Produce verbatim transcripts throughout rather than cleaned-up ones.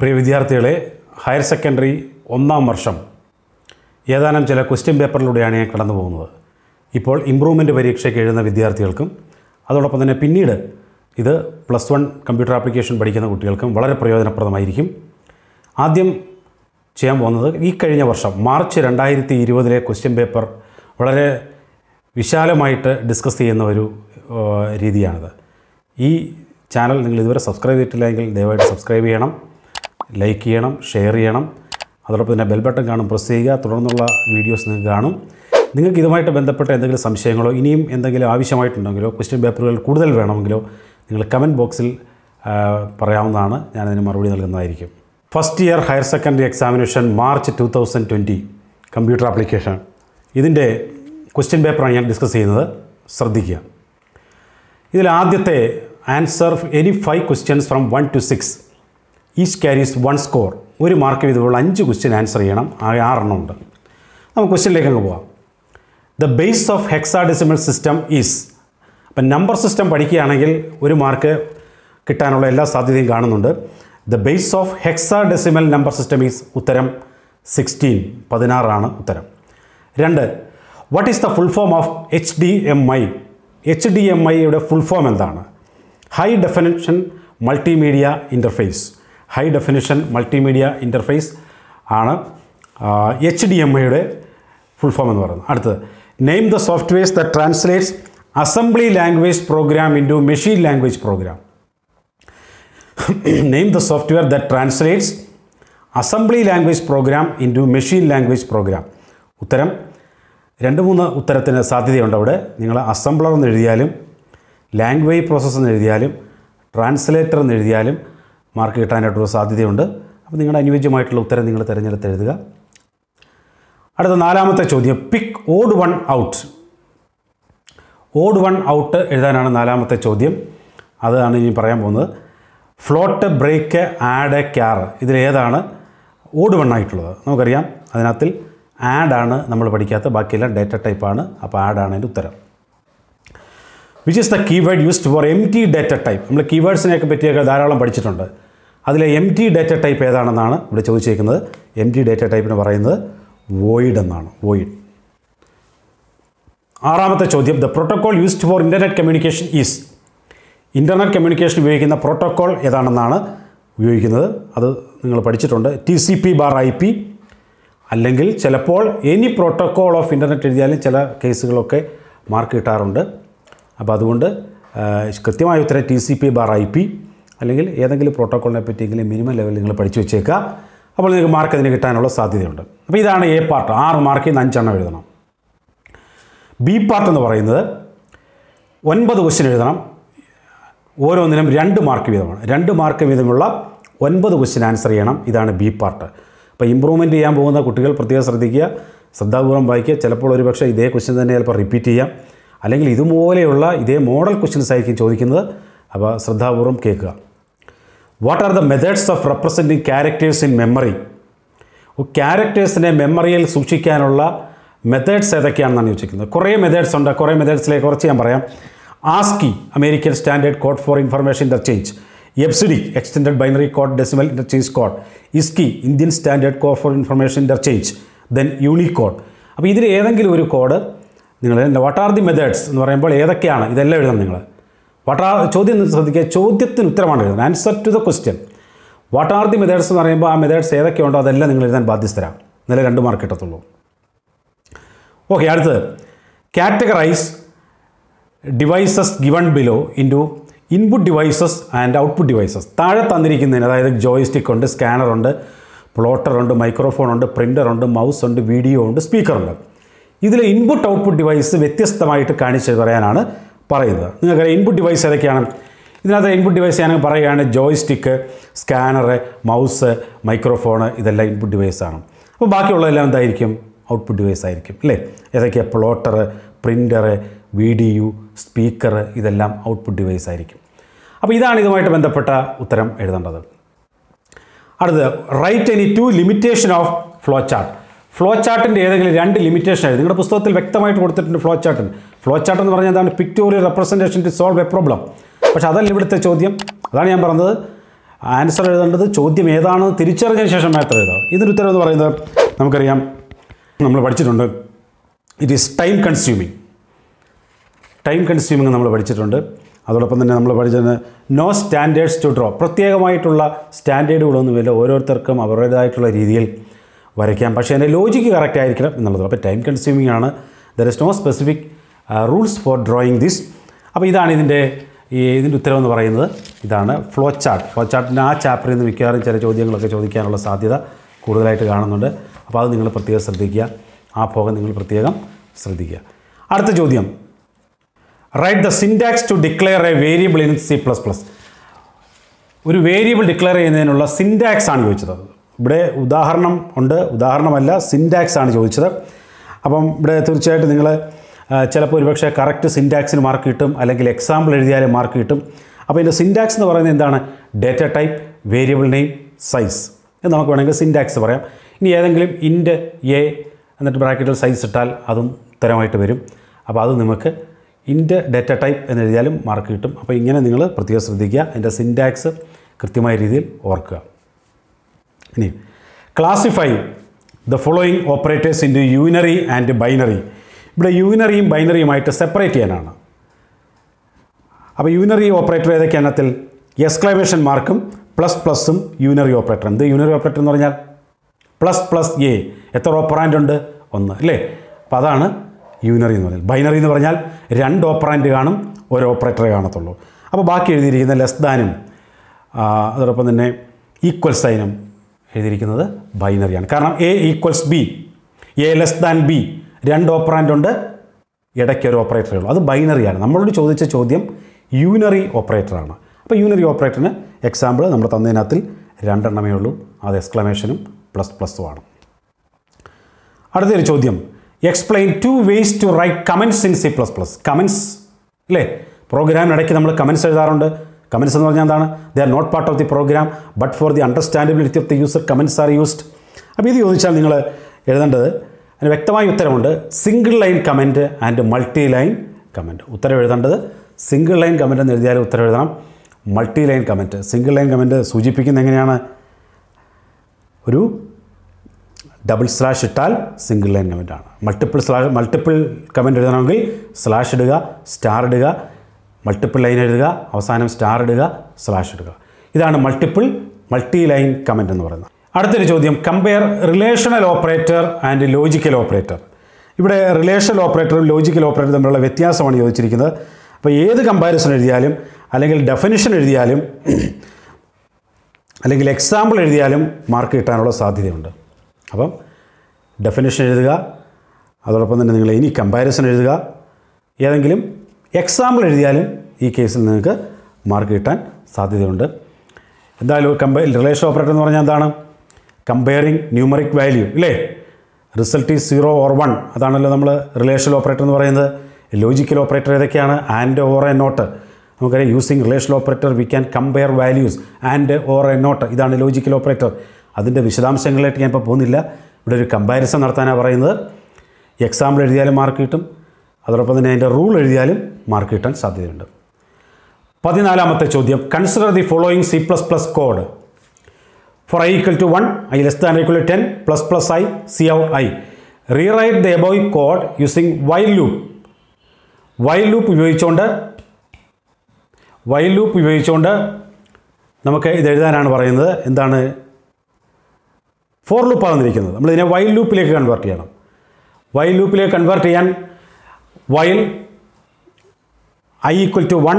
പ്രിയ വിദ്യാർത്ഥികളെ, higher secondary ഒന്നാം വർഷം ഏതാനും ചില ക്വസ്റ്റ്യൻ പേപ്പറിലൂടെയാണ് ഞാൻ കടന്നു പോകുന്നത്. ഇപ്പോൾ ഇമ്പ്രൂവ്മെൻറ്റ് പരീക്ഷയ്ക്ക് എഴുതുന്ന വിദ്യാർത്ഥികൾക്കും അതോടൊപ്പം തന്നെ പിന്നീട് ഇത് പ്ലസ് വൺ കമ്പ്യൂട്ടർ ആപ്ലിക്കേഷൻ പഠിക്കുന്ന കുട്ടികൾക്കും വളരെ പ്രയോജനപ്രദമായിരിക്കും. ആദ്യം ചെയ്യാൻ പോകുന്നത് ഈ കഴിഞ്ഞ വർഷം മാർച്ച് രണ്ടായിരത്തി ഇരുപതിലെ ക്വസ്റ്റ്യൻ പേപ്പർ വളരെ വിശാലമായിട്ട് ഡിസ്കസ് ചെയ്യുന്ന ഒരു രീതിയാണിത്. ഈ ചാനൽ നിങ്ങൾ ഇതുവരെ സബ്സ്ക്രൈബ് ചെയ്തിട്ടില്ലെങ്കിൽ ദയവായിട്ട് സബ്സ്ക്രൈബ് ചെയ്യണം, ലൈക്ക് ചെയ്യണം, ഷെയർ ചെയ്യണം. അതോടൊപ്പം തന്നെ ബെൽ ബട്ടൺ കാണും, പ്രസ് ചെയ്യുക. തുടർന്നുള്ള വീഡിയോസ് നിങ്ങൾക്ക് കാണും. നിങ്ങൾക്ക് ഇതുമായിട്ട് ബന്ധപ്പെട്ട എന്തെങ്കിലും സംശയങ്ങളോ ഇനിയും എന്തെങ്കിലും ആവശ്യമായിട്ടുണ്ടെങ്കിലോ ക്വസ്റ്റ്യൻ പേപ്പറുകൾ കൂടുതൽ വേണമെങ്കിലോ നിങ്ങൾ കമൻറ്റ് ബോക്സിൽ പറയാവുന്നതാണ്. ഞാനതിന് മറുപടി നൽകുന്നതായിരിക്കും. First year higher secondary examination March two thousand twenty computer application, ഇതിൻ്റെ ക്വസ്റ്റ്യൻ പേപ്പറാണ് ഞാൻ ഡിസ്കസ് ചെയ്യുന്നത്. ശ്രദ്ധിക്കുക. ഇതിൽ ആദ്യത്തെ answer any five questions from one to six each carries one score. ഒരു മാർക്ക് വീതമുള്ള അഞ്ച് ക്വസ്റ്റ്യൻ ആൻസർ ചെയ്യണം. ആകെ ആറെണ്ണം ഉണ്ട്. നമുക്ക് ക്വസ്റ്റ്യനിലേക്ക് അങ്ങ് പോവാം. The base of hexadecimal system is. അപ്പം നമ്പർ സിസ്റ്റം പഠിക്കുകയാണെങ്കിൽ ഒരു മാർക്ക് കിട്ടാനുള്ള എല്ലാ സാധ്യതയും കാണുന്നുണ്ട്. The base of hexadecimal number system is. ഉത്തരം സിക്സ്റ്റീൻ, പതിനാറാണ് ഉത്തരം. രണ്ട്, what is the full form of H D M I? H D M ഐയുടെ ഫുൾ ഫോം എന്താണ്? High definition multimedia interface. High definition multimedia interface ആണ് H D M ഐയുടെ full form എന്ന് പറയുന്നത്. അടുത്തത്, name the softwares the translates assembly language program into machine language program. Name the software the translates assembly language program into machine language program. ഉത്തരം രണ്ട് മൂന്ന് ഉത്തരത്തിന് സാധ്യതയുണ്ട് അവിടെ. നിങ്ങൾ അസംബ്ലർ എന്ന് എഴുതിയാലും ലാംഗ്വേജ് പ്രോസസ്സ് എന്ന് എഴുതിയാലും ട്രാൻസ്ലേറ്റർ എന്ന് എഴുതിയാലും മാർക്ക് കിട്ടാനായിട്ടുള്ള സാധ്യതയുണ്ട്. അപ്പോൾ നിങ്ങളുടെ അനുയോജ്യമായിട്ടുള്ള ഉത്തരം നിങ്ങൾ തിരഞ്ഞെടുത്ത് എഴുതുക. അടുത്ത നാലാമത്തെ ചോദ്യം, pick odd one out. Odd one out എഴുതാനാണ് നാലാമത്തെ ചോദ്യം. അതാണ് ഇനി പറയാൻ പോകുന്നത്. ഫ്ലോട്ട്, ബ്രേക്ക്, ആഡ്, ക്യാർ, ഇതിലേതാണ് ഓഡ് വൺ ആയിട്ടുള്ളത്? നമുക്കറിയാം അതിനകത്തിൽ ആഡാണ് നമ്മൾ പഠിക്കാത്ത, ബാക്കിയെല്ലാം ഡേറ്റ ടൈപ്പാണ്. അപ്പോൾ ആഡാണ് അതിൻ്റെ ഉത്തരം. Which is the keyword used for empty data type? നമ്മൾ കീവേഡ്സിനെയൊക്കെ പറ്റിയൊക്കെ ധാരാളം പഠിച്ചിട്ടുണ്ട്. അതിലെ എം ടി ഡേറ്റ ടൈപ്പ് ഏതാണെന്നാണ് ഇവിടെ ചോദിച്ചിരിക്കുന്നത്. എം ടി ഡേറ്റ ടൈപ്പിന് പറയുന്നത് വോയിഡ് എന്നാണ്, വോയിഡ്. ആറാമത്തെ ചോദ്യം, the protocol used for internet communication is. Internet communication ഉപയോഗിക്കുന്ന പ്രോട്ടോക്കോൾ ഏതാണെന്നാണ് ഉപയോഗിക്കുന്നത്? അത് നിങ്ങൾ പഠിച്ചിട്ടുണ്ട്. T C P bar I P, അല്ലെങ്കിൽ ചിലപ്പോൾ എനി പ്രോട്ടോക്കോൾ ഓഫ് ഇൻ്റർനെറ്റ് എഴുതിയാലും ചില കേസുകളൊക്കെ മാർക്ക് കിട്ടാറുണ്ട്. അപ്പോൾ അതുകൊണ്ട് കൃത്യമായ ഉത്തരം T C P bar I P, അല്ലെങ്കിൽ ഏതെങ്കിലും പ്രോട്ടോക്കോളിനെ പറ്റിയെങ്കിലും മിനിമം ലെവലിൽ നിങ്ങൾ പഠിച്ചു വെച്ചേക്കുക. അപ്പോൾ നിങ്ങൾക്ക് മാർക്ക് അതിന് കിട്ടാനുള്ള സാധ്യതയുണ്ട്. അപ്പോൾ ഇതാണ് എ പാർട്ട്. ആറ് മാർക്കിൽ നിന്ന് അഞ്ചെണ്ണം എഴുതണം. ബി പാർട്ട് എന്ന് പറയുന്നത് ഒൻപത് ക്വസ്റ്റ്യൻ എഴുതണം. ഓരോന്നിനും രണ്ട് മാർക്ക് വീതമാണ്. രണ്ട് മാർക്ക് വീതമുള്ള ഒൻപത് ക്വസ്റ്റ്യൻ ആൻസർ ചെയ്യണം. ഇതാണ് ബി പാർട്ട്. അപ്പോൾ ഇമ്പ്രൂവ്മെൻറ്റ് ചെയ്യാൻ പോകുന്ന കുട്ടികൾ പ്രത്യേകം ശ്രദ്ധിക്കുക, ശ്രദ്ധാപൂർവം വായിക്കുക. ചിലപ്പോൾ ഒരു പക്ഷേ ഇതേ ക്വസ്റ്റ്യൻ തന്നെ ചിലപ്പോൾ റിപ്പീറ്റ് ചെയ്യാം, അല്ലെങ്കിൽ ഇതുപോലെയുള്ള ഇതേ മോഡൽ ക്വസ്റ്റ്യൻസ് ആയിരിക്കും ചോദിക്കുന്നത്. അപ്പോൾ ശ്രദ്ധാപൂർവം കേൾക്കുക. What are the methods of representing characters in memory? ക്യാരക്ടേഴ്സിനെ മെമ്മറിയിൽ സൂക്ഷിക്കാനുള്ള മെത്തേഡ്സ് ഏതൊക്കെയാണെന്നാണ് ചോദിച്ചിരിക്കുന്നത്. കുറേ മെത്തേഡ്സ് ഉണ്ട്. കുറേ മെത്തേഡ്സിലേക്ക് കുറച്ച് ഞാൻ പറയാം. ASCII, American standard code for information interchange. EBCDIC, extended binary code decimal interchange code. ISCII, Indian standard code for information interchange. Then Unicode. അപ്പോൾ ഇതിൽ ഏതെങ്കിലും ഒരു കോഡ് നിങ്ങൾ വാട്ട് ആർ ദി മെത്തേഡ്സ് എന്ന് പറയുമ്പോൾ ഏതൊക്കെയാണ് ഇതെല്ലാം എഴുതണം നിങ്ങൾ. വാട്ട് ആർ ചോദ്യം എന്ന് ശ്രദ്ധിക്കുക, ചോദ്യത്തിന് ഉത്തരമാണ് എഴുതുന്നത്, answer to the question. What are the methods എന്ന് പറയുമ്പോൾ ആ മെത്തേഡ്സ് ഏതൊക്കെയുണ്ടോ അതെല്ലാം നിങ്ങൾ എഴുതാൻ ബാധ്യസ്ഥരാണ്. എന്നാലേ രണ്ട് മാർക്ക് കിട്ടത്തുള്ളൂ. ഓക്കെ, അടുത്തത് categorise devices given below into input devices and output devices. താഴെ തന്നിരിക്കുന്നതിന്, അതായത് ജോയിസ്റ്റിക് ഉണ്ട്, സ്കാനറുണ്ട്, പ്ലോട്ടറുണ്ട്, മൈക്രോഫോണുണ്ട്, പ്രിൻ്ററുണ്ട്, മൗസ് ഉണ്ട്, വീഡിയോ ഉണ്ട്, സ്പീക്കറുണ്ട്. ഇതിലെ ഇൻപുട്ട് ഔട്ട്പുട്ട് ഡിവൈസ് വ്യത്യസ്തമായിട്ട് കാണിച്ച് പറയാനാണ് പറയുന്നത്. നിങ്ങൾക്കറിയാം ഇൻപുട്ട് ഡിവൈസ് ഏതൊക്കെയാണ്. ഇതിനകത്ത് ഇൻപുട്ട് ഡിവൈസ് ഞാനൊക്കെ പറയുകയാണ് ജോയിസ്റ്റിക്ക്, സ്കാനറ്, മൗസ്, മൈക്രോഫോണ്, ഇതെല്ലാം ഇൻപുട്ട് ഡിവൈസാണ്. അപ്പോൾ ബാക്കിയുള്ളതെല്ലാം എന്തായിരിക്കും? ഔട്ട്പുട്ട് ഡിവൈസ് ആയിരിക്കും അല്ലേ. ഏതൊക്കെയാണ്? പ്ലോട്ടറ്, പ്രിൻ്ററ്, വീഡിയോ, സ്പീക്കറ്, ഇതെല്ലാം ഔട്ട്പുട്ട് ഡിവൈസ് ആയിരിക്കും. അപ്പോൾ ഇതാണ് ഇതുമായിട്ട് ബന്ധപ്പെട്ട ഉത്തരം എഴുതേണ്ടത്. അടുത്തത് write any two limitation of flow chart. Flow ചാർട്ടിൻ്റെ ഏതെങ്കിലും രണ്ട് ലിമിറ്റേഷൻ ആയിരുന്നു. നിങ്ങളുടെ പുസ്തകത്തിൽ വ്യക്തമായിട്ട് കൊടുത്തിട്ടുണ്ട് ഫ്ലോ ചാർട്ടിന്. ഫ്ലോ ചാർട്ട് എന്ന് പറഞ്ഞാൽ എന്താണ്? Pictorial representation to solve a problem. പക്ഷേ അതല്ല ഇവിടുത്തെ ചോദ്യം. അതാണ് ഞാൻ പറഞ്ഞത്, ആൻസർ എഴുതേണ്ടത് ചോദ്യം ഏതാണെന്ന് തിരിച്ചറിഞ്ഞ ശേഷം മാത്രമേ എഴുതാവൂ. ഇതിന് ഉത്തരം എന്ന് പറയുന്നത് നമുക്കറിയാം, നമ്മൾ പഠിച്ചിട്ടുണ്ട്, it is time consuming. Time consuming നമ്മൾ പഠിച്ചിട്ടുണ്ട്. അതോടൊപ്പം തന്നെ നമ്മൾ പഠിച്ചത് നോ സ്റ്റാൻഡേർഡ്സ് ടു ഡ്രോ, പ്രത്യേകമായിട്ടുള്ള സ്റ്റാൻഡേർഡുകളൊന്നുമില്ല, ഓരോരുത്തർക്കും അവരുടേതായിട്ടുള്ള രീതിയിൽ വരയ്ക്കാം, പക്ഷേ അതിൻ്റെ ലോജിക്ക് കറക്റ്റ് ആയിരിക്കണം എന്നുള്ളത്. അപ്പോൾ ടൈം കൺസ്യൂമിംഗ് ആണ്. There is no specific rules for drawing this. അപ്പോൾ ഇതാണ് ഇതിൻ്റെ ഇതിൻ്റെ ഉത്തരവെന്ന് പറയുന്നത്. ഇതാണ് ഫ്ലോ ചാർട്ട്. ഫ്ലോ ചാർട്ടിൻ്റെ ആ ചാപ്റ്ററിൽ നിന്ന് മിക്കവാറും ചില ചോദ്യങ്ങളൊക്കെ ചോദിക്കാനുള്ള സാധ്യത കൂടുതലായിട്ട് കാണുന്നുണ്ട്. അപ്പോൾ അത് നിങ്ങൾ പ്രത്യേകം ശ്രദ്ധിക്കുക, ആ ഭാഗം നിങ്ങൾ പ്രത്യേകം ശ്രദ്ധിക്കുക. അടുത്ത ചോദ്യം, write the syntax to declare a variable in C plus plus. ഒരു വേരിയബിൾ ഡിക്ലെയർ ചെയ്യുന്നതിനുള്ള സിൻടാക്സ് ആണ് ചോദിച്ചത്. ഇവിടെ ഉദാഹരണം ഉണ്ട്, ഉദാഹരണമല്ല, സിൻടാക്സ് ആണ് ചോദിച്ചത്. അപ്പം ഇവിടെ തീർച്ചയായിട്ടും നിങ്ങൾ ചിലപ്പോൾ ഒരുപക്ഷെ കറക്റ്റ് സിൻടാക്സിന് മാർക്ക് കിട്ടും, അല്ലെങ്കിൽ എക്സാമ്പിൾ എഴുതിയാലും മാർക്ക് കിട്ടും. അപ്പോൾ ഇതിൻ്റെ സിൻടാക്സ് എന്ന് പറയുന്നത് എന്താണ്? Data type, variable name, size എന്ന് നമുക്ക് വേണമെങ്കിൽ സിൻടാക്സ് പറയാം. ഇനി ഏതെങ്കിലും ഇൻറ്റ് എ എന്നിട്ട് ബ്രാക്കറ്റിൽ സൈസ് ഇട്ടാൽ അതും ഉത്തരമായിട്ട് വരും. അപ്പോൾ അത് നമുക്ക് ഇൻറ്റ് ഡേറ്റ ടൈപ്പ് എന്നെഴുതിയാലും മാർക്ക് കിട്ടും. അപ്പോൾ ഇങ്ങനെ നിങ്ങൾ പ്രത്യേകം ശ്രദ്ധിക്കുക, അതിൻ്റെ സിൻടാക്സ് കൃത്യമായ രീതിയിൽ ഓർക്കുക. ഇനി classify the following operators into unary and binary. ഇവിടെ യൂണറിയും ബൈനറിയുമായിട്ട് സെപ്പറേറ്റ് ചെയ്യാനാണ്. അപ്പോൾ യൂണറി ഓപ്പറേറ്റർ ഏതൊക്കെയാണത്തിൽ എക്സ്ക്ലമേഷൻ മാർക്കും പ്ലസ് പ്ലസും യൂണറി ഓപ്പറേറ്റർ. എന്ത് യൂണറി ഓപ്പറേറ്റർ എന്ന് പറഞ്ഞാൽ പ്ലസ് പ്ലസ് എ, എത്ര ഓപ്പറാൻ്റ് ഉണ്ട്? ഒന്ന്, അല്ലേ? അപ്പോൾ അതാണ് യൂണറി എന്ന് പറഞ്ഞാൽ. ബൈനറി എന്ന് പറഞ്ഞാൽ രണ്ട് ഓപ്പറാൻ്റ് കാണും, ഒരു ഓപ്പറേറ്ററെ കാണത്തുള്ളൂ. അപ്പോൾ ബാക്കി എഴുതിയിരിക്കുന്ന ലെസ് ദാനും അതോടൊപ്പം തന്നെ ഈക്വൽ സൈനും എഴുതിയിരിക്കുന്നത് ബൈനറിയാണ്. കാരണം A equals B, A less than B, രണ്ട് ഓപ്പറാൻ്റ് ഉണ്ട്, ഇടയ്ക്ക് ഒരു ഓപ്പറേറ്ററേ ഉള്ളൂ, അത് ബൈനറിയാണ്. നമ്മളോട് ചോദിച്ച ചോദ്യം യൂണറി ഓപ്പറേറ്ററാണ്. അപ്പോൾ യൂണറി ഓപ്പറേറ്ററിന് എക്സാമ്പിൾ നമ്മൾ തന്നതിനകത്തിൽ രണ്ടെണ്ണമേ ഉള്ളൂ, അത് എക്സ്ക്ലമേഷനും പ്ലസ് പ്ലസുമാണ്. അടുത്തൊരു ചോദ്യം, explain two ways to write comments in C plus plus. Comments, അല്ലേ, പ്രോഗ്രാമിനിടയ്ക്ക് നമ്മൾ കമൻസ് എഴുതാറുണ്ട്. കമൻസ് എന്ന് പറഞ്ഞാൽ എന്താണ്? They are not part of the program but for the understandability of the user comments are used. അപ്പോൾ ഇത് ചോദിച്ചാൽ നിങ്ങൾ എഴുതേണ്ടത്, അതിന് വ്യക്തമായ ഉത്തരമുണ്ട്, single line comment and multi line comment. ഉത്തരം എഴുതേണ്ടത് സിംഗിൾ ലൈൻ കമൻറ്റ് എന്ന് എഴുതിയാലും ഉത്തരം എഴുതണം, multi line comment. Single line comment സൂചിപ്പിക്കുന്നത് എങ്ങനെയാണ്? ഒരു ഡബിൾ സ്ലാഷ് ഇട്ടാൽ സിംഗിൾ ലൈൻ കമൻറ്റാണ്. മൾട്ടിപ്പിൾ സ്ലാഷ്, മൾട്ടിപ്പിൾ കമൻറ്റ് എഴുതണമെങ്കിൽ സ്ലാഷ് ഇടുക, സ്റ്റാർ ഇടുക, മൾട്ടിപ്പിൾ ലൈൻ എഴുതുക, അവസാനം സ്റ്റാർ ഇടുക, സ്ലാഷ് ഇടുക. ഇതാണ് മൾട്ടിപ്പിൾ മൾട്ടി ലൈൻ കമൻറ്റ് എന്ന് പറയുന്നത്. അടുത്തൊരു ചോദ്യം, compare relational operator and logical operator. ഇവിടെ റിലേഷണൽ ഓപ്പറേറ്ററും ലോജിക്കൽ ഓപ്പറേറ്ററും തമ്മിലുള്ള വ്യത്യാസമാണ് ചോദിച്ചിരിക്കുന്നത്. അപ്പോൾ ഏത് കമ്പാരിസൺ എഴുതിയാലും, അല്ലെങ്കിൽ ഡെഫിനിഷൻ എഴുതിയാലും, അല്ലെങ്കിൽ എക്സാമ്പിൾ എഴുതിയാലും മാർക്ക് കിട്ടാനുള്ള സാധ്യതയുണ്ട്. അപ്പം ഡെഫിനിഷൻ എഴുതുക, അതോടൊപ്പം തന്നെ നിങ്ങൾ ഇനി കമ്പാരിസൺ എഴുതുക, ഏതെങ്കിലും എക്സാമ്പിൾ എഴുതിയാലും ഈ കേസിൽ നിങ്ങൾക്ക് മാർക്ക് കിട്ടാൻ സാധ്യതയുണ്ട്. എന്തായാലും കമ്പ റിലേഷൻ ഓപ്പറേറ്റർ എന്ന് പറഞ്ഞാൽ എന്താണ്? കമ്പയറിങ് ന്യൂമറിക് വാല്യൂ, ഇല്ലേ? Result is zero or one, അതാണല്ലോ നമ്മൾ റിലേഷൻ ഓപ്പറേറ്റർ എന്ന് പറയുന്നത്. ലോജിക്കൽ ഓപ്പറേറ്റർ ഏതൊക്കെയാണ്? And, or, a not. നമുക്കറിയാം, using relation operator we can compare values and or a not. ഇതാണ് ലോജിക്കൽ ഓപ്പറേറ്റർ. അതിൻ്റെ വിശദാംശങ്ങളിലേക്ക് ഞാൻ ഇപ്പോൾ പോകുന്നില്ല. ഇവിടെ ഒരു കമ്പാരിസൺ നടത്താനാണ് പറയുന്നത്. എക്സാമ്പിൾ എഴുതിയാലും മാർക്ക് കിട്ടും, അതോടൊപ്പം തന്നെ അതിൻ്റെ റൂൾ എഴുതിയാലും മാർക്ക് കിട്ടാൻ സാധ്യതയുണ്ട്. പതിനാലാമത്തെ ചോദ്യം, consider the following C plus plus code for I equal to one, I less than equal to ten, plus plus I, C out I. Rewrite the above code using while loop. While loop ഉപയോഗിച്ചുകൊണ്ട് while loop ഉപയോഗിച്ചുകൊണ്ട് നമുക്ക് ഇത് എഴുതാനാണ് പറയുന്നത്. എന്താണ്? Four ലൂപ്പാണ് വന്നിരിക്കുന്നത്. നമ്മളിതിനെ വൈൽ ലൂപ്പിലേക്ക് കൺവേർട്ട് ചെയ്യണം. വൈൽ ലൂപ്പിലേക്ക് കൺവേർട്ട് ചെയ്യാൻ while I equal to one,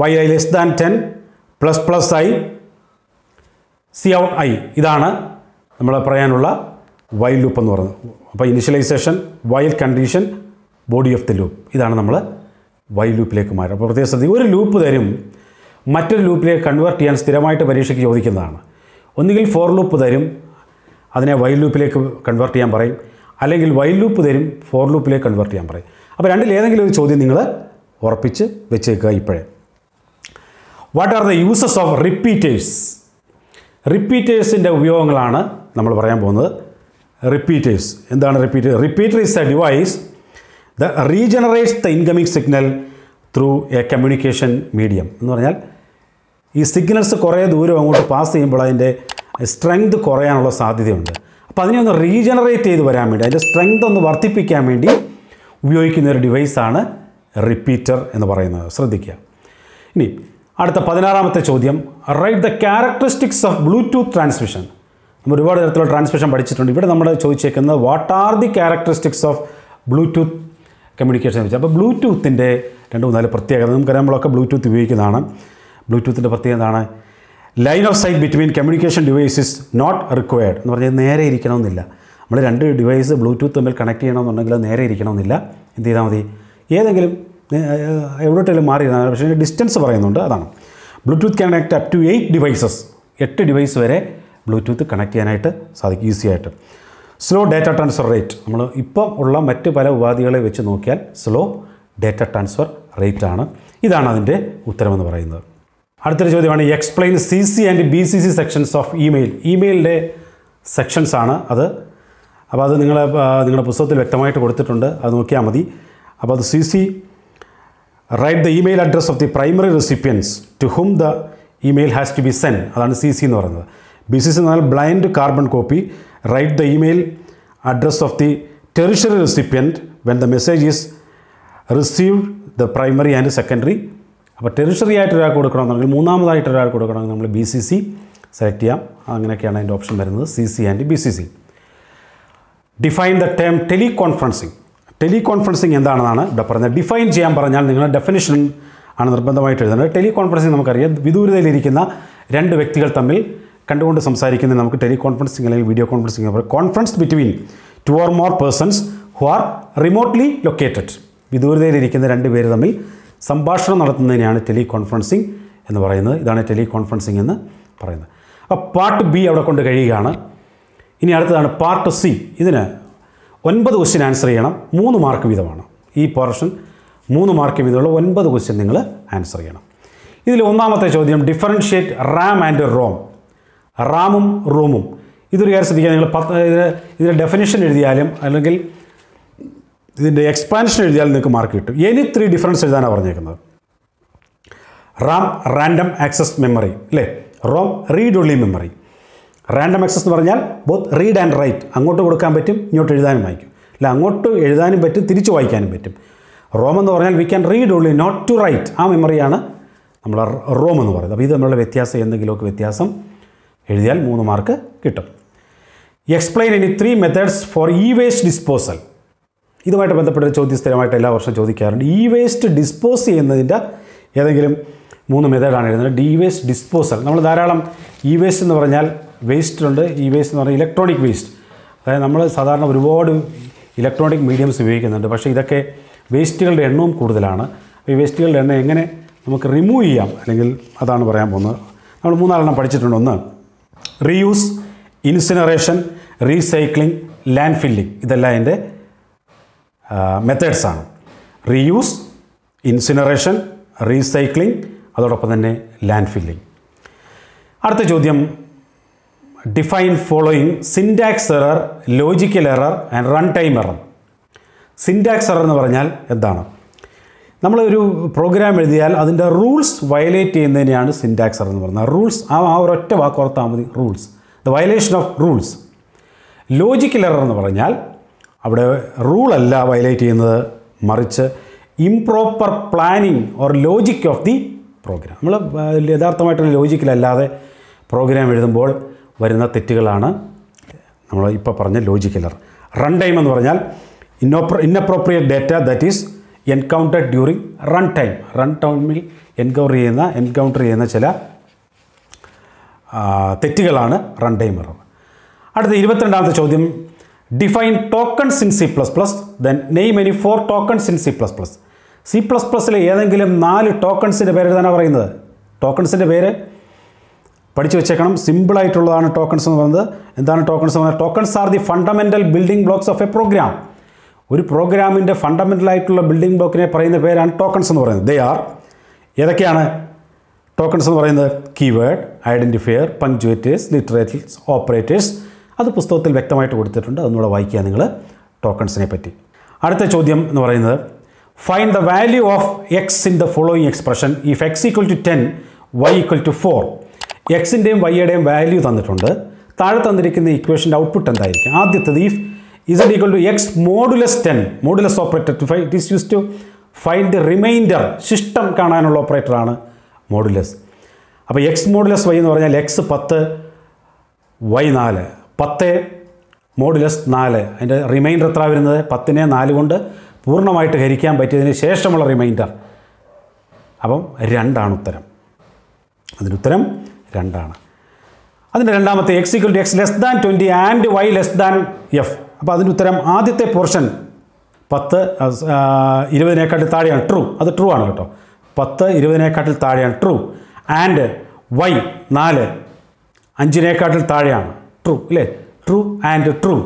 while I less than ten, plus plus I, C out I. ഇതാണ് നമ്മൾ പറയാനുള്ള വൈൽ ലൂപ്പ് എന്ന് പറയുന്നത്. അപ്പോൾ initialisation, while condition, body of the loop. ഇതാണ് നമ്മൾ വൈൽ ലൂപ്പിലേക്ക് മാറ്റുക. അപ്പോൾ പ്രത്യേക ശ്രദ്ധിക്കുക, ഒരു ലൂപ്പ് തരും, മറ്റൊരു ലൂപ്പിലേക്ക് കൺവേർട്ട് ചെയ്യാൻ സ്ഥിരമായിട്ട് പരീക്ഷയ്ക്ക് ചോദിക്കുന്നതാണ്. ഒന്നുകിൽ ഫോർ ലൂപ്പ് തരും, അതിനെ വൈൽ ലൂപ്പിലേക്ക് കൺവേർട്ട് ചെയ്യാൻ പറയും, അല്ലെങ്കിൽ വൈൽ ലൂപ്പ് തരും, ഫോർ ലൂപ്പിലേക്ക് കൺവേർട്ട് ചെയ്യാൻ പറയും. അപ്പോൾ രണ്ടിൽ ഏതെങ്കിലും ഒരു ചോദ്യം നിങ്ങൾ ഉറപ്പിച്ച് വെച്ചേക്കുക ഇപ്പോഴേ. What are the uses of repeaters? റിപ്പീറ്റേഴ്സിൻ്റെ ഉപയോഗങ്ങളാണ് നമ്മൾ പറയാൻ പോകുന്നത്. റിപ്പീറ്റേഴ്സ് എന്താണ്? Repeater repeater is a device the regenerates the incoming signal through a communication medium. എന്ന് പറഞ്ഞാൽ ഈ സിഗ്നൽസ് കുറേ ദൂരം അങ്ങോട്ട് പാസ് ചെയ്യുമ്പോൾ അതിൻ്റെ സ്ട്രെങ്ത് കുറയാനുള്ള സാധ്യതയുണ്ട്. അപ്പോൾ അതിനെ ഒന്ന് റീജനറേറ്റ് ചെയ്ത് വരാൻ വേണ്ടി, അതിൻ്റെ സ്ട്രെങ്ത് ഒന്ന് വർദ്ധിപ്പിക്കാൻ വേണ്ടി ഉപയോഗിക്കുന്ന ഒരു ഡിവൈസാണ് റിപ്പീറ്റർ എന്ന് പറയുന്നത്. ശ്രദ്ധിക്കുക. ഇനി അടുത്ത പതിനാറാമത്തെ ചോദ്യം, write the characteristics of Bluetooth transmission. നമ്മൾ ഒരുപാട് തരത്തിലുള്ള ട്രാൻസ്മിഷൻ പഠിച്ചിട്ടുണ്ട്. ഇവിടെ നമ്മൾ ചോദിച്ചേക്കുന്നത് what are the characteristics of Bluetooth communication എന്ന് വെച്ചാൽ, അപ്പോൾ ബ്ലൂടൂത്തിൻ്റെ രണ്ട് മൂന്നാല് പ്രത്യേകത നമുക്കറിയാം. നമ്മളൊക്കെ ബ്ലൂടൂത്ത് ഉപയോഗിക്കുന്നതാണ്. ബ്ലൂടൂത്തിൻ്റെ പ്രത്യേകത എന്താണ്? Line of sight between communication devices not required എന്ന് പറഞ്ഞാൽ നേരെ ഇരിക്കണമെന്നില്ല. നമ്മൾ രണ്ട് ഡിവൈസ് ബ്ലൂടൂത്ത് തമ്മിൽ കണക്ട് ചെയ്യണമെന്നുണ്ടെങ്കിൽ നേരെ ഇരിക്കണമെന്നില്ല. എന്ത് ചെയ്താൽ മതി? ഏതെങ്കിലും എവിടെയെങ്കിലും മാറി, പക്ഷേ ഡിസ്റ്റൻസ് പറയുന്നുണ്ട്. അതാണ് Bluetooth connect up to eight devices എട്ട് ഡിവൈസ് വരെ ബ്ലൂടൂത്ത് കണക്ട് ചെയ്യാനായിട്ട് സാധിക്കും ഈസി ആയിട്ട്. സ്ലോ ഡാറ്റ ട്രാൻസ്ഫർ റേറ്റ്, നമ്മൾ ഇപ്പം ഉള്ള മറ്റ് പല ഉപാധികളെ വെച്ച് നോക്കിയാൽ സ്ലോ ഡാറ്റ ട്രാൻസ്ഫർ റേറ്റ് ആണ്. ഇതാണ് അതിൻ്റെ ഉത്തരമെന്ന് പറയുന്നത്. അടുത്തൊരു ചോദ്യമാണ് explain C C and B C C sections of email. ഇമെയിലിൻ്റെ സെക്ഷൻസാണ് അത്. അപ്പോൾ അത് നിങ്ങളെ നിങ്ങളുടെ പുസ്തകത്തിൽ വ്യക്തമായിട്ട് കൊടുത്തിട്ടുണ്ട്, അത് നോക്കിയാൽ മതി. അപ്പോൾ അത് C C, write the email address of the primary recipients to whom the email has to be send, അതാണ് സി സി എന്ന് പറയുന്നത്. ബി സി സി എന്ന് പറഞ്ഞാൽ blind carbon copy, write the email address of the tertiary recipient when the message is received the primary and secondary. അപ്പോൾ tertiary ആയിട്ട് ഒരാൾ കൊടുക്കണമെന്നുണ്ടെങ്കിൽ, മൂന്നാമതായിട്ട് ഒരാൾ കൊടുക്കണമെങ്കിൽ നമ്മൾ ബി സി സി സെലക്ട് ചെയ്യാം. അങ്ങനെയൊക്കെയാണ് അതിൻ്റെ ഓപ്ഷൻ വരുന്നത്, C C and B C C. Define the term teleconferencing. Teleconferencing എന്താണെന്നാണ് ഇവിടെ പറയുന്നത്. ഡിഫൈൻ ചെയ്യാൻ പറഞ്ഞാൽ നിങ്ങളുടെ ഡെഫിനിഷൻ ആണ് നിർബന്ധമായിട്ട് എഴുതുന്നത്. ടെലികോൺഫറൻസിങ് നമുക്കറിയാം, വിദൂരതയിലിരിക്കുന്ന രണ്ട് വ്യക്തികൾ തമ്മിൽ കണ്ടുകൊണ്ട് സംസാരിക്കുന്നത് നമുക്ക് ടെലികോൺഫറൻസിങ് അല്ലെങ്കിൽ വീഡിയോ കോൺഫറൻസിങ് പറയും. Conference between two or more persons who are remotely located, വിദൂരതയിലിരിക്കുന്ന രണ്ട് പേര് തമ്മിൽ സംഭാഷണം നടത്തുന്നതിനെയാണ് ടെലികോൺഫറൻസിങ് എന്ന് പറയുന്നത്. ഇതാണ് ടെലികോൺഫറൻസിങ് എന്ന് പറയുന്നത്. അപ്പോൾ പാർട്ട് ബി അവിടെ കൊണ്ട് കഴിയുകയാണ്. ഇനി അടുത്തതാണ് പാർട്ട് സി. ഇതിന് ഒൻപത് ക്വസ്റ്റ്യൻ ആൻസർ ചെയ്യണം, മൂന്ന് മാർക്ക് വീതമാണ് ഈ പോർഷൻ. മൂന്ന് മാർക്ക് വീതമുള്ള ഒൻപത് ക്വസ്റ്റ്യൻ നിങ്ങൾ ആൻസർ ചെയ്യണം. ഇതിൽ ഒന്നാമത്തെ ചോദ്യം ഡിഫറൻഷ്യേറ്റ് റാം ആൻഡ് റോം. റാമും റോമും ഇതൊരു കാര്യം ശ്രദ്ധിക്കുക. നിങ്ങൾ പത്ത് ഇതിന് ഇതിൻ്റെ ഡെഫിനിഷൻ എഴുതിയാലും അല്ലെങ്കിൽ ഇതിൻ്റെ എക്സ്പാൻഷൻ എഴുതിയാലും നിങ്ങൾക്ക് മാർക്ക് കിട്ടും. എനി ത്രീ ഡിഫറൻസ് എഴുതാനാണ് പറഞ്ഞേക്കുന്നത്. റാം റാൻഡം ആക്സസ് മെമ്മറി അല്ലേ, ROM read only memory. Random access എന്ന് പറഞ്ഞാൽ ബോത്ത് റീഡ് ആൻഡ് റൈറ്റ്, അങ്ങോട്ട് കൊടുക്കാൻ പറ്റും ഇങ്ങോട്ട് എഴുതാനും വായിക്കും, അല്ല അങ്ങോട്ട് എഴുതാനും പറ്റും തിരിച്ച് വായിക്കാനും പറ്റും. റോം എന്ന് പറഞ്ഞാൽ we can read only not to write, ആ മെമ്മറിയാണ് നമ്മൾ റോം എന്ന് പറയുന്നത്. അപ്പോൾ ഇത് നമ്മളുടെ വ്യത്യാസം എന്തെങ്കിലുമൊക്കെ വ്യത്യാസം എഴുതിയാൽ മൂന്ന് മാർക്ക് കിട്ടും. എക്സ്പ്ലെയിൻ ഇനി three methods for e waste disposal. ഇതുമായിട്ട് ബന്ധപ്പെട്ട ചോദ്യം സ്ഥിരമായിട്ട് എല്ലാ വർഷവും ചോദിക്കാറുണ്ട്. ഇ വേസ്റ്റ് ഡിസ്പോസ് ചെയ്യുന്നതിൻ്റെ ഏതെങ്കിലും മൂന്ന് മെത്തേഡാണ് എഴുതുന്നത്. ഇ വേസ്റ്റ് ഡിസ്പോസൽ നമ്മൾ ധാരാളം ഇ വേസ്റ്റ് എന്ന് പറഞ്ഞാൽ വേസ്റ്റുണ്ട്. ഇ വേസ്റ്റ് എന്ന് പറഞ്ഞാൽ ഇലക്ട്രോണിക് വേസ്റ്റ്, അതായത് നമ്മൾ സാധാരണ ഒരുപാട് ഇലക്ട്രോണിക് മീഡിയംസ് ഉപയോഗിക്കുന്നുണ്ട്, പക്ഷേ ഇതൊക്കെ വേസ്റ്റുകളുടെ എണ്ണവും കൂടുതലാണ്. അപ്പോൾ ഈ വേസ്റ്റുകളുടെ എണ്ണം എങ്ങനെ നമുക്ക് റിമൂവ് ചെയ്യാം അല്ലെങ്കിൽ അതാണ് പറയാൻ പോകുന്നത്. നമ്മൾ മൂന്നാലെണ്ണം പഠിച്ചിട്ടുണ്ട്. ഒന്ന് reuse, incineration, recycling, land filling. ഇതെല്ലാം എൻ്റെ മെത്തേഡ്സാണ്. റീയൂസ്, ഇൻസിനറേഷൻ, റീസൈക്ലിംഗ്, അതോടൊപ്പം തന്നെ ലാൻഡ് ഫില്ലിംഗ്. അടുത്ത ചോദ്യം define following syntax error, logical error and run time error. Syntax error എന്ന് പറഞ്ഞാൽ എന്താണ്? നമ്മളൊരു പ്രോഗ്രാം എഴുതിയാൽ അതിൻ്റെ റൂൾസ് വയലേറ്റ് ചെയ്യുന്നതിനെയാണ് സിൻടാക്സ് എറർ എന്ന് പറയുന്നത്. റൂൾസ്, ആ ആ ഒരൊറ്റ വാക്ക് ഓർത്താൽ മതി, rules, the violation of rules. Logical error എന്ന് പറഞ്ഞാൽ അവിടെ റൂളല്ല വയലേറ്റ് ചെയ്യുന്നത്, മറിച്ച് improper planning or logic of the program. നമ്മൾ യഥാർത്ഥമായിട്ടുള്ള ലോജിക്കലല്ലാതെ പ്രോഗ്രാം എഴുതുമ്പോൾ വരുന്ന തെറ്റുകളാണ് നമ്മൾ ഇപ്പോൾ പറഞ്ഞ ലോജിക്കൽ എറർ. റൺ ടൈം എന്ന് പറഞ്ഞാൽ ഇന്നോപ്ര inappropriate data that is encountered during run time. Run ടൈമിൽ എൻകൗണ്ടർ ചെയ്യുന്ന എൻകൗണ്ടർ ചെയ്യുന്ന ചില തെറ്റുകളാണ് റൺ ടൈം എറർ. അടുത്ത ഇരുപത്തിരണ്ടാമത്തെ ചോദ്യം define tokens in C plus plus, then name any four tokens in C plus plus. C plus പ്ലസ്സിലെ ഏതെങ്കിലും നാല് ടോക്കൺസിൻ്റെ പേര് എഴുതാനാണ് പറയുന്നത്. ടോക്കൺസിൻ്റെ പേര് പഠിച്ചു വെച്ചേക്കണം, സിമ്പിളായിട്ടുള്ളതാണ് ടോക്കൺസ് എന്ന് പറയുന്നത്. എന്താണ് ടോക്കൺസ് എന്ന് പറഞ്ഞാൽ? Tokens are the fundamental building blocks of a program. ഒരു പ്രോഗ്രാമിൻ്റെ ഫണ്ടമെൻ്റലായിട്ടുള്ള ബിൽഡിംഗ് ബ്ലോക്കിനെ പറയുന്ന പേരാണ് ടോക്കൺസ് എന്ന് പറയുന്നത്. ദേ ആർ, ഏതൊക്കെയാണ് ടോക്കൺസ് എന്ന് പറയുന്നത്? Keyword, identifier, punctuators, literators, operators. അത് പുസ്തകത്തിൽ വ്യക്തമായിട്ട് കൊടുത്തിട്ടുണ്ട്, അതൊന്നുകൂടെ വായിക്കുക നിങ്ങൾ ടോക്കൺസിനെ പറ്റി. അടുത്ത ചോദ്യം എന്ന് പറയുന്നത് find the value of X in the following expression if X equal to ten y equal to four. X in them, y in value thannitundu. Third thannirukkina equation output endayirikkum. Aadyathathu if z equal to x modulus ten, modulus operator to find, it is used to find the remainder. System kaananulla operator aanu modulus. Appo x modulus y ennu paranjal x ten, y four. ten modulus four. Adinte remainder ethra varunathu ten ne four kondu പൂർണ്ണമായിട്ട് ഹരിക്കാൻ പറ്റിയതിന് ശേഷമുള്ള reminder. അപ്പം രണ്ടാണ് ഉത്തരം. അതിനുത്തരം രണ്ടാണ്. അതിൻ്റെ രണ്ടാമത്തെ X equal to X less than twenty and Y less than F. അപ്പോൾ അതിൻ്റെ ഉത്തരം ആദ്യത്തെ പോർഷൻ പത്ത് ഇരുപതിനേക്കാട്ടിൽ താഴെയാണ്, ട്രൂ. അത് ട്രൂ ആണ് കേട്ടോ. പത്ത് ഇരുപതിനേക്കാട്ടിൽ താഴെയാണ്, ട്രൂ. ആൻഡ് വൈ നാല് അഞ്ചിനേക്കാട്ടിൽ താഴെയാണ്, ട്രൂ അല്ലേ? True and true.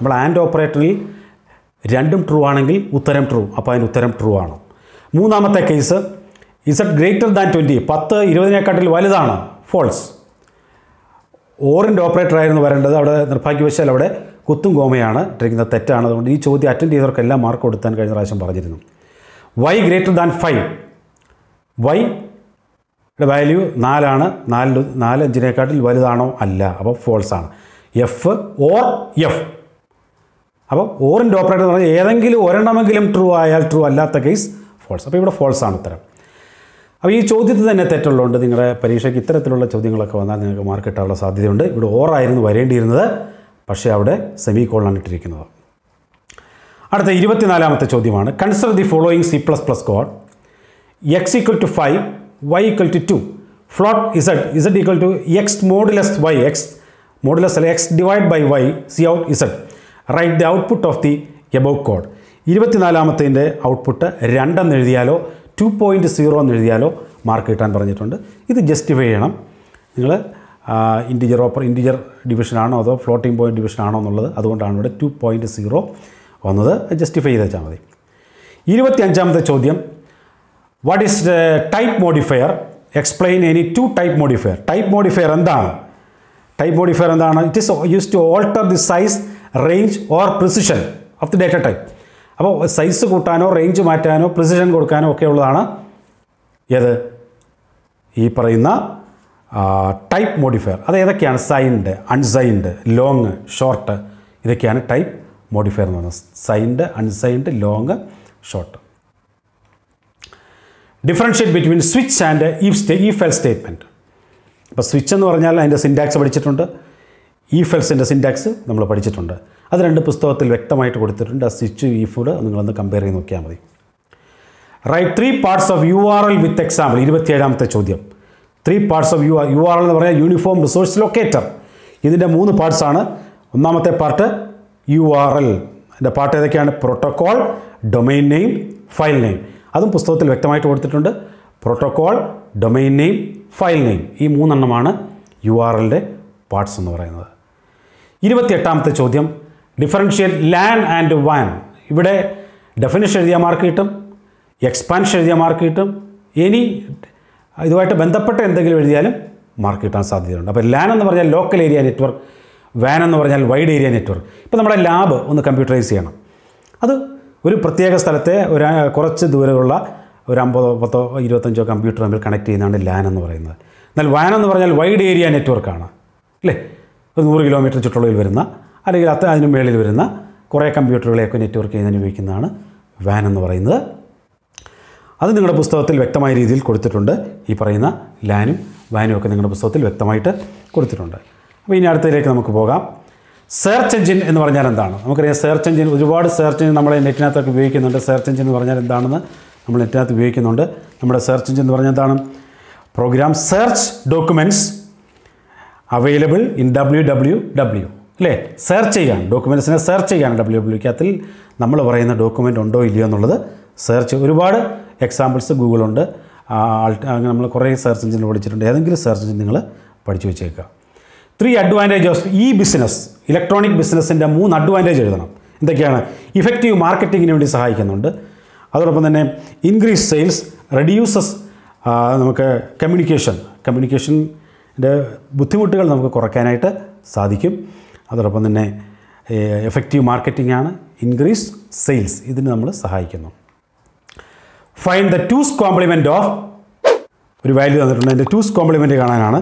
നമ്മൾ ആൻഡ് ഓപ്പറേറ്ററിൽ രണ്ടും ട്രൂ ആണെങ്കിൽ ഉത്തരം ട്രൂ. അപ്പോൾ അതിന് ഉത്തരം ട്രൂ ആണ്. മൂന്നാമത്തെ case Z greater than twenty, പത്ത് ഇരുപതിനേക്കാട്ടിൽ വലുതാണ്, ഫോൾസ്. ഓറിൻ്റെ ഓപ്പറേറ്റർ ആയിരുന്നു വരേണ്ടത്, അവിടെ നിർഭാഗ്യവശാൽ അവിടെ കുത്തും കോമയാണ് ഇട്ടിരിക്കുന്നത്, തെറ്റാണ്. അതുകൊണ്ട് ഈ ചോദ്യം അറ്റൻഡ് ചെയ്തവർക്കെല്ലാം മാർക്ക് കൊടുത്താൻ കഴിഞ്ഞ പ്രാവശ്യം പറഞ്ഞിരുന്നു. വൈ ഗ്രേറ്റർ ദാൻ ഫൈവ്, വൈയുടെ വാല്യൂ നാലാണ്, നാലിൽ നാല് അഞ്ചിനേക്കാട്ടിൽ വലുതാണോ? അല്ല, അപ്പോൾ ഫോൾസ് ആണ്. F or F. അപ്പോൾ ഓറിൻ്റെ ഓപ്പറേറ്റർ എന്ന് പറഞ്ഞാൽ ഏതെങ്കിലും ഒരെണ്ണമെങ്കിലും ട്രൂ ആയാൽ ട്രൂ, അല്ലാത്ത കേസ് ഫോൾസ്. അപ്പോൾ ഇവിടെ ഫോൾസ് ആണ് ഉത്തരം. അപ്പോൾ ഈ ചോദ്യത്തിൽ തന്നെ തെറ്റുള്ളതുകൊണ്ട് നിങ്ങളുടെ പരീക്ഷയ്ക്ക് ഇത്തരത്തിലുള്ള ചോദ്യങ്ങളൊക്കെ വന്നാൽ നിങ്ങൾക്ക് മാർക്ക് കിട്ടാനുള്ള സാധ്യതയുണ്ട്. ഇവിടെ ഓറായിരുന്നു വരേണ്ടിയിരുന്നത്, പക്ഷേ അവിടെ സെമി കോളാണ് ഇട്ടിരിക്കുന്നത്. അടുത്ത ഇരുപത്തിനാലാമത്തെ ചോദ്യമാണ്, consider the following C plus plus code. X equal to five, Y equal to two, float Z, Z equal to X modulus Y, X modulus അല്ല X divide by Y, C out Z. Write the output of the above code. ഇരുപത്തിനാലാമത്തതിൻ്റെ output രണ്ടെന്ന് എഴുതിയാലോ two point zero എന്ന് എഴുതിയാലോ mark കിട്ടാൻ പറഞ്ഞിട്ടുണ്ട്. ഇത് justify ചെയ്യണം. നിങ്ങൾ ഇൻറ്റിജർ ഓപ്പർ ഇൻറ്റിജർ ഡിവിഷനാണോ അതോ ഫ്ലോട്ടിംഗ് പോയിൻറ്റ് ഡിവിഷനാണോ എന്നുള്ളത്, അതുകൊണ്ടാണ് ഇവിടെ ടു പോയിൻറ്റ് സീറോ വന്നത്. ജസ്റ്റിഫൈ ചെയ്ത് വെച്ചാൽ മതി. ഇരുപത്തി അഞ്ചാമത്തെ ചോദ്യം, what is type modifier, explain any two type modifier. Type modifier എന്താണ്? ടൈപ്പ് മോഡിഫയർ എന്താണ്? It is use to alter the size, range or precision of the data type. അപ്പോൾ സൈസ് കൂട്ടാനോ റേഞ്ച് മാറ്റാനോ പ്രിസിഷൻ കൊടുക്കാനോ ഒക്കെ ഉള്ളതാണ് ഏത്? ഈ പറയുന്ന ടൈപ്പ് മോഡിഫയർ. അത് ഏതൊക്കെയാണ്? Signed, unsigned, long, short. ഇതൊക്കെയാണ് ടൈപ്പ് മോഡിഫയർ എന്ന് പറയുന്നത്. Signed, unsigned, long, short. Differentiate between switch and if stay if else statement. അപ്പോൾ സ്വിച്ച് എന്ന് പറഞ്ഞാൽ അതിൻ്റെ സിൻഡാക്സ് പഠിച്ചിട്ടുണ്ട്, ഈഫെൽസിൻ്റെ സിൻഡാക്സ് നമ്മൾ പഠിച്ചിട്ടുണ്ട്. അത് രണ്ട് പുസ്തകത്തിൽ വ്യക്തമായിട്ട് കൊടുത്തിട്ടുണ്ട്. ആ സ്വിച്ച് ഈഫോട് നിങ്ങളൊന്ന് കമ്പയർ ചെയ്ത് നോക്കിയാൽ മതി. Write three parts of U R L with example. ഇരുപത്തിയേഴാമത്തെ ചോദ്യം, three parts of U R U R L എന്ന് പറഞ്ഞാൽ യൂണിഫോം റിസോഴ്സ് ലൊക്കേറ്റർ. ഇതിൻ്റെ മൂന്ന് പാർട്സാണ്. ഒന്നാമത്തെ പാർട്ട് യു ആർ എൽ, അതിൻ്റെ പാർട്ട് ഏതൊക്കെയാണ്? Protocol, domain name, file name. അതും പുസ്തകത്തിൽ വ്യക്തമായിട്ട് കൊടുത്തിട്ടുണ്ട്. Protocol, domain name, file name, ഈ മൂന്നെണ്ണമാണ് യു ആർ എല്ലിൻ്റെ പാർട്സ് എന്ന് പറയുന്നത്. ഇരുപത്തിയെട്ടാമത്തെ ചോദ്യം, ഡിഫറൻഷിയേറ്റ് ലാൻ ആൻഡ് വാൻ. ഇവിടെ ഡെഫിനിഷൻ എഴുതിയ മാർക്ക് കിട്ടും, എക്സ്പാൻഷൻ എഴുതിയ മാർക്ക് കിട്ടും, ഇനി ഇതുമായിട്ട് ബന്ധപ്പെട്ട എന്തെങ്കിലും എഴുതിയാലും മാർക്ക് കിട്ടാൻ സാധ്യതയുണ്ട്. അപ്പോൾ ലാൻ എന്ന് പറഞ്ഞാൽ ലോക്കൽ ഏരിയ നെറ്റ്വർക്ക്, വാൻ എന്ന് പറഞ്ഞാൽ വൈഡ് ഏരിയ നെറ്റ്വർക്ക്. ഇപ്പോൾ നമ്മുടെ ലാബ് ഒന്ന് കമ്പ്യൂട്ടറൈസ് ചെയ്യണം. അത് ഒരു പ്രത്യേക സ്ഥലത്തെ ഒരു കുറച്ച് ദൂരമുള്ള ഒരു അമ്പതോ പത്തോ ഇരുപത്തഞ്ചോ കമ്പ്യൂട്ടർ തമ്മിൽ കണക്ട് ചെയ്യുന്നതാണ് ലാൻ എന്ന് പറയുന്നത്. എന്നാൽ വാൻ എന്ന് പറഞ്ഞാൽ വൈഡ് ഏരിയ നെറ്റ്വർക്കാണ് അല്ലേ? ഒരു നൂറ് കിലോമീറ്റർ ചുറ്റളവിൽ വരുന്ന അല്ലെങ്കിൽ അത്ര അതിന് മേളിൽ വരുന്ന കുറേ കമ്പ്യൂട്ടറുകളെയൊക്കെ നെറ്റ്വർക്ക് ചെയ്യുന്നതിന് ഉപയോഗിക്കുന്നതാണ് വാൻ എന്ന് പറയുന്നത്. അത് നിങ്ങളുടെ പുസ്തകത്തിൽ വ്യക്തമായ രീതിയിൽ കൊടുത്തിട്ടുണ്ട്. ഈ പറയുന്ന ലാനും വാനും ഒക്കെ നിങ്ങളുടെ പുസ്തകത്തിൽ വ്യക്തമായിട്ട് കൊടുത്തിട്ടുണ്ട്. അപ്പോൾ ഇനി അടുത്തതിലേക്ക് നമുക്ക് പോകാം. സെർച്ച് എഞ്ചിൻ എന്ന് പറഞ്ഞാൽ എന്താണ്? നമുക്കറിയാം സെർച്ച് എഞ്ചിൻ, ഒരുപാട് സെർച്ച് എഞ്ചിൻ നമ്മളെ നെറ്റിനകത്തൊക്കെ ഉപയോഗിക്കുന്നുണ്ട്. സെർച്ച് എഞ്ചിൻ എന്ന് പറഞ്ഞാൽ എന്താണെന്ന് നമ്മൾ നെറ്റിനകത്ത് ഉപയോഗിക്കുന്നുണ്ട്. നമ്മുടെ സെർച്ച് എഞ്ചിൻ എന്ന് പറഞ്ഞാൽ എന്താണ്? Program search documents available in W W W അല്ലേ? സെർച്ച് ചെയ്യാൻ, ഡോക്യുമെൻറ്റ്സിനെ സെർച്ച് ചെയ്യാൻ ഡബ്ല്യു ഡബ്ല്യുക്കകത്തിൽ നമ്മൾ പറയുന്ന ഡോക്യുമെൻ്റ് ഉണ്ടോ ഇല്ലയോ എന്നുള്ളത് സെർച്ച്. ഒരുപാട് എക്സാമ്പിൾസ് ഗൂഗിളുണ്ട്, അങ്ങനെ നമ്മൾ കുറേ സെർച്ച് എഞ്ചിൻ പഠിച്ചിട്ടുണ്ട്. ഏതെങ്കിലും സെർച്ച് എഞ്ചിൻ നിങ്ങൾ പഠിച്ചു വെച്ചേക്കുക. ത്രീ അഡ്വാൻറ്റേജ് ഓഫ് ഈ ബിസിനസ്, ഇലക്ട്രോണിക് ബിസിനസ്സിൻ്റെ മൂന്ന് അഡ്വാൻറ്റേജ് എഴുതണം. എന്തൊക്കെയാണ്? ഇഫക്റ്റീവ് മാർക്കറ്റിങ്ങിന് വേണ്ടി സഹായിക്കുന്നുണ്ട്. അതോടൊപ്പം തന്നെ ഇൻക്രീസ് സെയിൽസ്, റെഡ്യൂസസ് നമുക്ക് കമ്മ്യൂണിക്കേഷൻ, കമ്മ്യൂണിക്കേഷൻ ഇതിൻ്റെ ബുദ്ധിമുട്ടുകൾ നമുക്ക് കുറയ്ക്കാനായിട്ട് സാധിക്കും. അതോടൊപ്പം തന്നെ എഫക്റ്റീവ് മാർക്കറ്റിംഗ് ആണ്, ഇൻക്രീസ് സെയിൽസ്, ഇതിന് നമ്മൾ സഹായിക്കുന്നു. Find the two's complement of ഒരു വാല്യൂ തന്നിട്ടുണ്ട്. അതിൻ്റെ ടൂസ് കോംപ്ലിമെൻ്റ് കാണാനാണ്.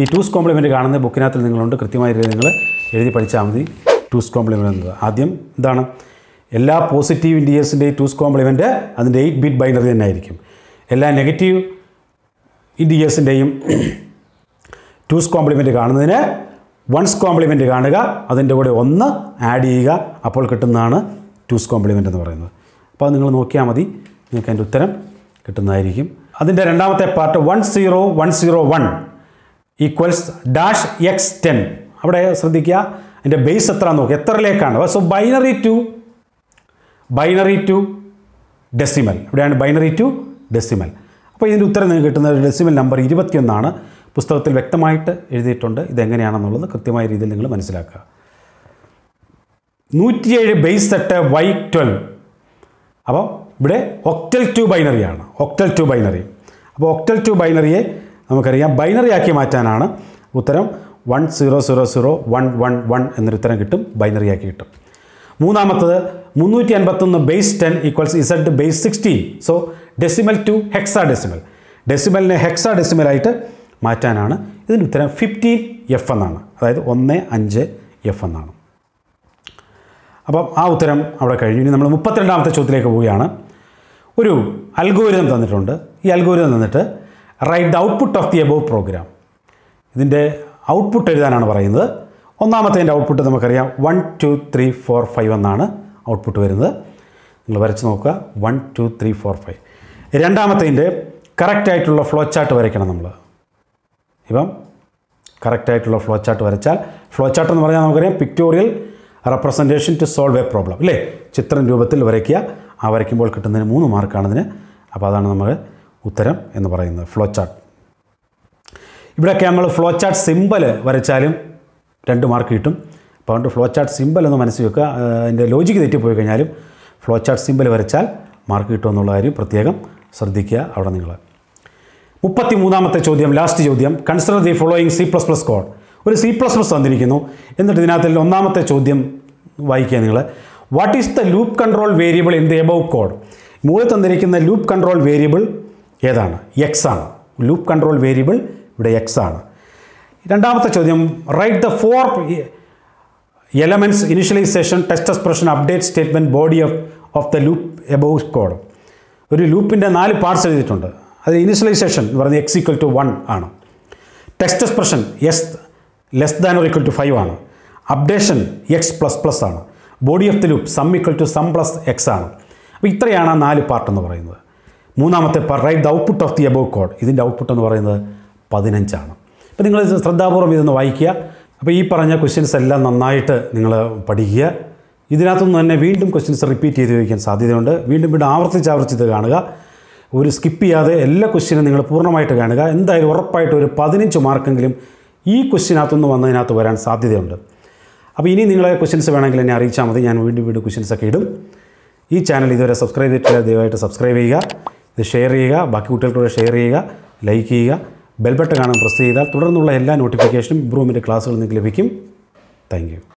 ഈ ടൂസ് കോംപ്ലിമെൻ്റ് കാണുന്ന ബുക്കിനകത്ത് നിങ്ങളുണ്ട്. കൃത്യമായി നിങ്ങൾ എഴുതി പഠിച്ചാൽ മതി ടൂസ് കോംപ്ലിമെൻ്റ് എന്നത്. ആദ്യം ഇതാണ്, എല്ലാ പോസിറ്റീവ് ഇൻറ്റീജേഴ്സിൻ്റെയും ടൂസ് കോംപ്ലിമെൻ്റ് അതിൻ്റെ എയ്റ്റ് ബിറ്റ് ബൈനറി തന്നെ ആയിരിക്കും. എല്ലാ നെഗറ്റീവ് ഇൻറ്റീജേഴ്സിൻ്റെയും ടൂസ് കോംപ്ലിമെൻ്റ് കാണുന്നതിന് വൺസ് കോംപ്ലിമെൻ്റ് കാണുക, അതിൻ്റെ കൂടെ ഒന്ന് ആഡ് ചെയ്യുക, അപ്പോൾ കിട്ടുന്നതാണ് ടൂസ് കോംപ്ലിമെൻ്റ് എന്ന് പറയുന്നത്. അപ്പോൾ നിങ്ങൾ നോക്കിയാൽ മതി, നിങ്ങൾക്ക് അതിൻ്റെ ഉത്തരം കിട്ടുന്നതായിരിക്കും. അതിൻ്റെ രണ്ടാമത്തെ part one zero one zero one equals dash X ten. അവിടെ ശ്രദ്ധിക്കുക, അതിൻ്റെ ബേസ് എത്ര നോക്കുക, എത്രയിലേക്കാണ്. So binary to binary to decimal, ഇവിടെയാണ് ബൈനറി ടു ഡെസിമൽ. അപ്പോൾ ഇതിൻ്റെ ഉത്തരം നിങ്ങൾക്ക് കിട്ടുന്നത് ഡെസിമൽ നമ്പർ ഇരുപത്തിയൊന്നാണ്. പുസ്തകത്തിൽ വ്യക്തമായിട്ട് എഴുതിയിട്ടുണ്ട് ഇതെങ്ങനെയാണെന്നുള്ളത്. കൃത്യമായ രീതിയിൽ നിങ്ങൾ മനസ്സിലാക്കുക. നൂറ്റിയേഴ് ബേസ് സെറ്റ് വൈ ട്വൽവ്. അപ്പോൾ ഇവിടെ ഒക്ടൽ ടു ബൈനറിയാണ്, ഒക്ടൽ ടു ബൈനറി. അപ്പോൾ ഒക്ടൽ ടു ബൈനറിയെ നമുക്കറിയാം ബൈനറി ആക്കി മാറ്റാനാണ് ഉത്തരം. One zero zero zero one one one എന്നൊരു ഉത്തരം കിട്ടും, ബൈനറി ആക്കി കിട്ടും. മൂന്നാമത്തത് മുന്നൂറ്റി അൻപത്തൊന്ന് base ten equals Z base sixteen. So decimal to hexadecimal, ഡെസിമലിനെ ഹെക്സാ ഡെസിമലായിട്ട് മാറ്റാനാണ്. ഇതിൻ്റെ ഉത്തരം ഫിഫ്റ്റീൻ എഫ് എന്നാണ്, അതായത് ഒന്ന് അഞ്ച് എഫ് എന്നാണ്. അപ്പം ആ ഉത്തരം അവിടെ കഴിഞ്ഞു. ഇനി നമ്മൾ മുപ്പത്തിരണ്ടാമത്തെ ചോദ്യത്തിലേക്ക് പോവുകയാണ്. ഒരു അൽഗോരിതം തന്നിട്ടുണ്ട്. ഈ അൽഗോരിതം തന്നിട്ട് write the output of the above program. ഇതിൻ്റെ ഔട്ട്പുട്ട് എഴുതാനാണ് പറയുന്നത്. ഒന്നാമത്തതിൻ്റെ ഔട്ട്പുട്ട് നമുക്കറിയാം one two three four five എന്നാണ് ഔട്ട്പുട്ട് വരുന്നത്. നിങ്ങൾ വരച്ച് നോക്കുക, one two three four five. രണ്ടാമത്തതിൻ്റെ കറക്റ്റായിട്ടുള്ള ഫ്ലോ ചാർട്ട് വരയ്ക്കണം നമ്മൾ. ഇപ്പം കറക്റ്റായിട്ടുള്ള ഫ്ലോ ചാർട്ട് വരച്ചാൽ, ഫ്ലോ ചാർട്ട് എന്ന് പറഞ്ഞാൽ നമുക്കറിയാം pictorial representation to solve a problem അല്ലേ. ചിത്രം രൂപത്തിൽ വരയ്ക്കുക, ആ വരയ്ക്കുമ്പോൾ കിട്ടുന്നതിന് മൂന്ന് മാർക്കാണിതിന്. അപ്പോൾ അതാണ് നമ്മൾ ഉത്തരം എന്ന് പറയുന്നത്, ഫ്ലോ ചാർട്ട്. ഇവിടെയൊക്കെ നമ്മൾ ഫ്ലോ ചാർട്ട് സിമ്പിൾ വരച്ചാലും രണ്ട് മാർക്ക് കിട്ടും. അപ്പോൾ അതുകൊണ്ട് ഫ്ലോ ചാർട്ട് സിമ്പിൾ എന്ന് മനസ്സിൽ വെക്കുക. അതിൻ്റെ ലോജിക്ക് തെറ്റിപ്പോയി കഴിഞ്ഞാലും ഫ്ലോ ചാർട്ട് സിമ്പിൾ വരച്ചാൽ മാർക്ക് കിട്ടുമെന്നുള്ള കാര്യം പ്രത്യേകം ശ്രദ്ധിക്കുക അവിടെ നിങ്ങൾ. മുപ്പത്തി മൂന്നാമത്തെ ചോദ്യം, ലാസ്റ്റ് ചോദ്യം. Consider the following C plus plus code. ഒരു സി പ്ലസ് പ്ലസ് തന്നിരിക്കുന്നു. എന്നിട്ട് ഇതിനകത്ത് ഒന്നാമത്തെ ചോദ്യം വായിക്കുക നിങ്ങൾ. What is the loop control variable in the above code? മുകളിൽ തന്നിരിക്കുന്ന ലൂപ്പ് കൺട്രോൾ വേരിയബിൾ ഏതാണ്? എക്സ് ആണ്. ലൂപ്പ് കൺട്രോൾ വേരിയബിൾ ഇവിടെ എക്സ് ആണ്. രണ്ടാമത്തെ ചോദ്യം, write the four elements initialization test expression update statement body of of the loop above code. ഒരു ലൂപ്പിൻ്റെ നാല് പാർട്സ് എഴുതിയിട്ടുണ്ട്. അത് ഇനിഷ്യലൈസേഷൻ എന്ന് പറയുന്നത് എക്സ് ഈക്വൽ ടു വൺ ആണ്. Test expression S less than or equal to five ആണ്. Updation X plus plus ആണ്. Body of the loop sum equal to sum plus X ആണ്. അപ്പോൾ ഇത്രയാണ് ആ നാല് പാർട്ട് എന്ന് പറയുന്നത്. മൂന്നാമത്തെ part write the output of the above code. ഇതിൻ്റെ ഔട്ട്പുട്ട് എന്ന് പറയുന്നത് പതിനഞ്ചാണ്. അപ്പോൾ നിങ്ങൾ ശ്രദ്ധാപൂർവം ഇതൊന്ന് വായിക്കുക. അപ്പോൾ ഈ പറഞ്ഞ ക്വസ്റ്റ്യൻസ് എല്ലാം നന്നായിട്ട് നിങ്ങൾ പഠിക്കുക. ഇതിനകത്തുനിന്ന് തന്നെ വീണ്ടും ക്വസ്റ്റ്യൻസ് റിപ്പീറ്റ് ചെയ്ത് ചോദിക്കാൻ സാധ്യതയുണ്ട്. വീണ്ടും വീണ്ടും ആവർത്തിച്ച് ആവർത്തിച്ച് കാണുക. ഒരു സ്കിപ്പ് ചെയ്യാതെ എല്ലാ ക്വസ്റ്റ്യനും നിങ്ങൾ പൂർണ്ണമായിട്ട് കാണുക. എന്തായാലും ഉറപ്പായിട്ട് ഒരു പതിനഞ്ച് മാർക്കെങ്കിലും ഈ ക്വസ്റ്റ്യനകത്തുനിന്ന് വന്നതിനകത്ത് വരാൻ സാധ്യതയുണ്ട്. അപ്പോൾ ഇനി നിങ്ങളെ ക്വസ്റ്റ്യൻസ് വേണമെങ്കിൽ എന്നെ അറിയിച്ചാൽ മതി. ഞാൻ വീണ്ടും വീണ്ടും ക്വസ്റ്റ്യൻസൊക്കെ ഇടും. ഈ ചാനൽ ഇതുവരെ സബ്സ്ക്രൈബ് ചെയ്തിട്ടില്ല, ദയവായിട്ട് സബ്സ്ക്രൈബ് ചെയ്യുക. ഇത് ഷെയർ ചെയ്യുക, ബാക്കി കുട്ടികൾക്കൂടെ ഷെയർ ചെയ്യുക, ലൈക്ക് ചെയ്യുക, ബെൽബട്ടൺ കാണാൻ പ്രസ് ചെയ്താൽ തുടർന്നുള്ള എല്ലാ നോട്ടിഫിക്കേഷനും ഇമ്പ്രൂവ്മെൻറ്റ് ക്ലാസ്സുകളും നിങ്ങൾക്ക് ലഭിക്കും. Thank U.